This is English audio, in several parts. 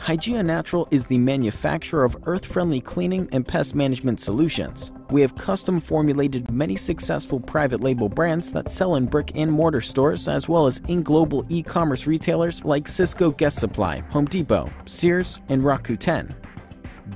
Hygea Natural is the manufacturer of earth-friendly cleaning and pest management solutions. We have custom formulated many successful private label brands that sell in brick and mortar stores as well as in global e-commerce retailers like Cisco Guest Supply, Home Depot, Sears, and Rakuten.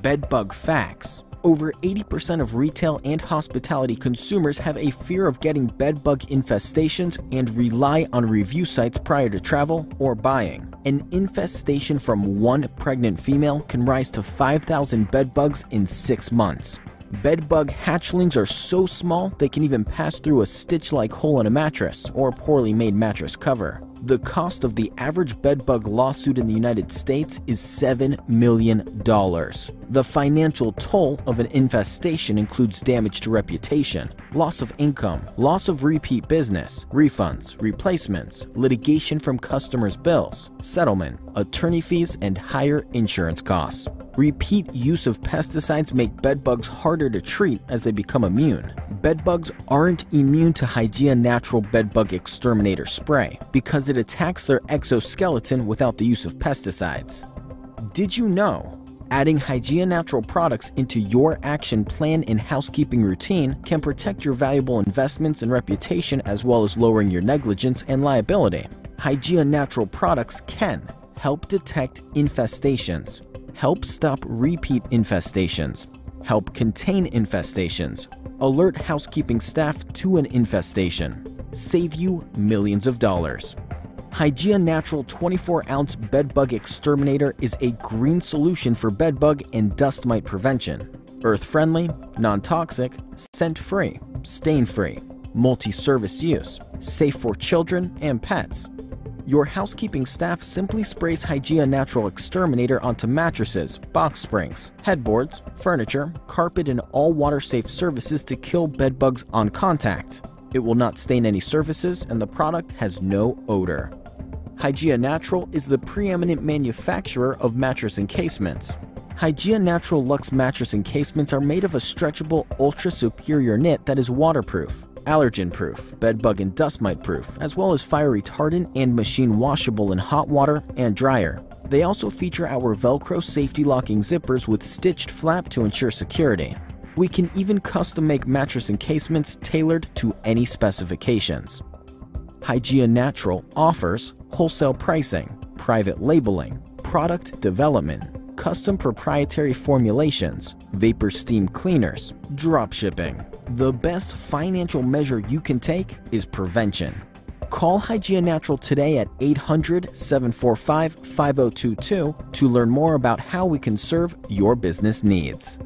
Bedbug facts. Over 80% of retail and hospitality consumers have a fear of getting bedbug infestations and rely on review sites prior to travel or buying. An infestation from one pregnant female can rise to 5,000 bedbugs in 6 months. Bedbug hatchlings are so small they can even pass through a stitch-like hole in a mattress or poorly made mattress cover. The cost of the average bedbug lawsuit in the United States is $7 million. The financial toll of an infestation includes damage to reputation, loss of income, loss of repeat business, refunds, replacements, litigation from customers' bills, settlement, attorney fees, and higher insurance costs. Repeat use of pesticides make bedbugs harder to treat as they become immune. Bedbugs aren't immune to Hygea Natural Bedbug Exterminator Spray because it attacks their exoskeleton without the use of pesticides. Did you know? Adding Hygea Natural products into your action plan and housekeeping routine can protect your valuable investments and reputation as well as lowering your negligence and liability. Hygea Natural products can help detect infestations, help stop repeat infestations, help contain infestations, alert housekeeping staff to an infestation, save you millions of dollars. Hygea Natural 24-ounce Bedbug Exterminator is a green solution for bedbug and dust mite prevention. Earth-friendly, non-toxic, scent-free, stain-free, multi-service use, safe for children and pets. Your housekeeping staff simply sprays Hygea Natural Exterminator onto mattresses, box springs, headboards, furniture, carpet, and all water-safe surfaces to kill bedbugs on contact. It will not stain any surfaces, and the product has no odor. Hygea Natural is the preeminent manufacturer of mattress encasements. Hygea Natural Luxe mattress encasements are made of a stretchable, ultra-superior knit that is waterproof, allergen-proof, bedbug and dust mite-proof, as well as fire-retardant and machine-washable in hot water and dryer. They also feature our Velcro safety-locking zippers with stitched flap to ensure security. We can even custom-make mattress encasements tailored to any specifications. Hygea Natural offers wholesale pricing, private labeling, product development, custom proprietary formulations, vapor steam cleaners, drop shipping. The best financial measure you can take is prevention. Call Hygea Natural today at 800-745-5022 to learn more about how we can serve your business needs.